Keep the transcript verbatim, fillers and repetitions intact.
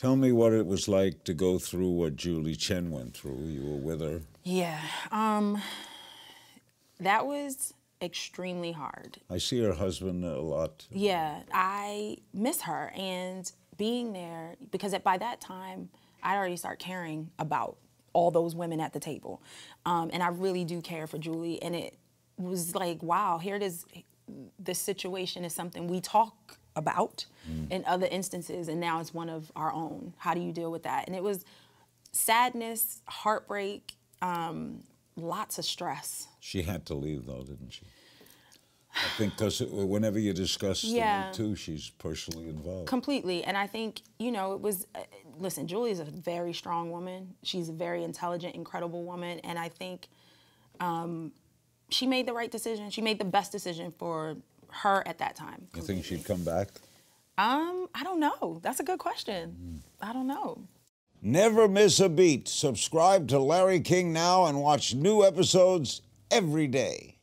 Tell me what it was like to go through what Julie Chen went through. You were with her. Yeah. Um, that was extremely hard. I see her husband a lot. Yeah, I miss her. And being there, because by that time, I'd already start caring about all those women at the table. Um, and I really do care for Julie. And it was like, wow, here it is. This situation is something we talk about mm. in other instances, and now it's one of our own. How do you deal with that? And it was sadness, heartbreak, um, lots of stress. She had to leave, though, didn't she? I think because whenever you discuss yeah. the Me Too, she's personally involved. Completely. And I think, you know, it was, uh, listen, Julie's a very strong woman. She's a very intelligent, incredible woman. And I think um, she made the right decision. She made the best decision for her at that time. Completely. You think she'd come back? Um, I don't know. That's a good question. Mm. I don't know. Never miss a beat. Subscribe to Larry King now and watch new episodes every day.